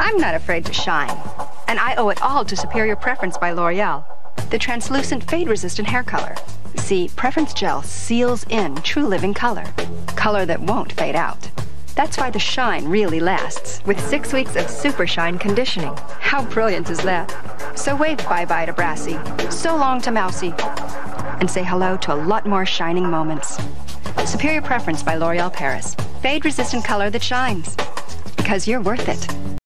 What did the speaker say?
I'm not afraid to shine, and I owe it all to Superior Preference by L'Oréal, the translucent, fade-resistant hair color. See, Preference Gel seals in true living color, color that won't fade out. That's why the shine really lasts, with 6 weeks of super shine conditioning. How brilliant is that? So wave bye-bye to brassy, so long to mousy, and say hello to a lot more shining moments. Superior Preference by L'Oréal Paris. Fade-resistant color that shines. Because you're worth it.